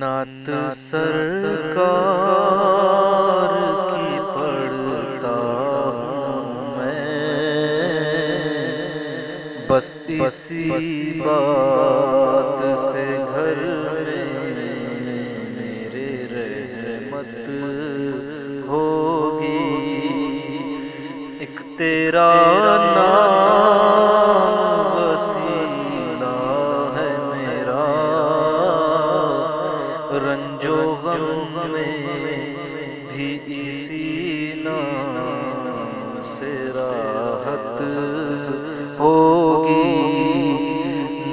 नाते सरकार की पड़ता हूँ मैं, बस इसी बात से घर में मेरे रहमत होगी। एक तेरा रंजो गम में भी इसी नाम से राहत होगी।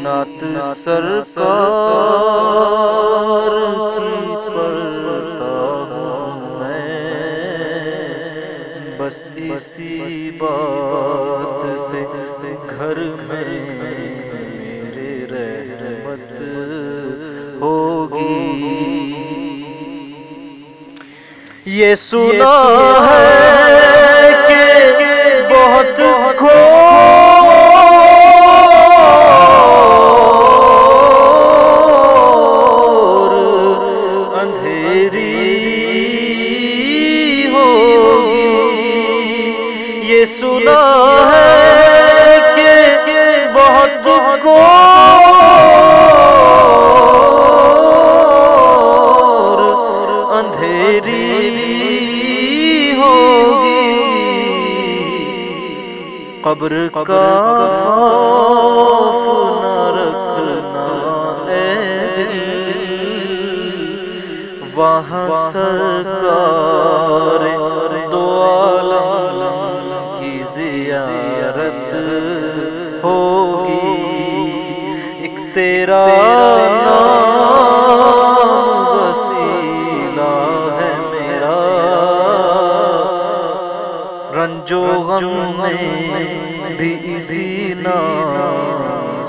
नाते सरकार की पड़ता हूँ मैं, बस इसी बात से घर में मेरे रहमत होगी। ये सुना है कि बहुत घोर अंधेरी होगी, ये सुना है कि बहुत घोर अंधेरी होगी। कब्र का खौफ न रखना ए दिल, वहाँ सरकार दो आलम की ज़ियारत होगी। एक तेरा रंजो गम में भी इसी नाम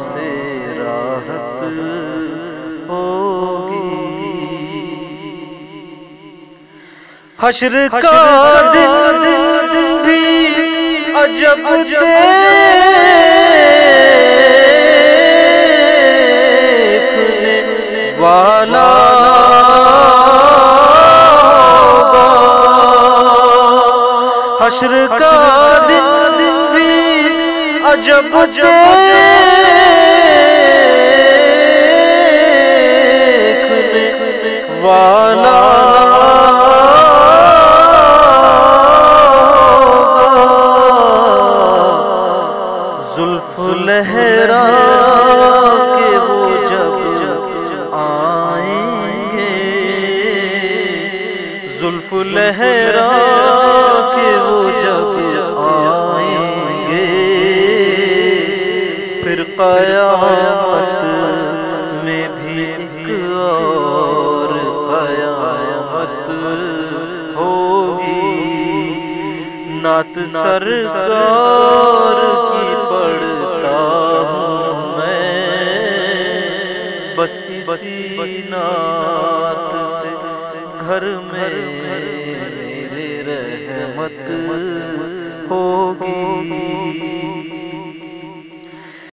से राहत होगी। हश्र का दिन भी अजब देखने वाला हश्र का दिन भी अजब देखने वाला होगा। जुल्फ लहरा के वो जब आएंगे, जुल्फ लहरा के वो जब आएंगे, फिर कयामत में भी एक और कयामत होगी। नाते सरकार की पड़ता हूँ मैं, बस इसी नात से घर में रहमत होगी।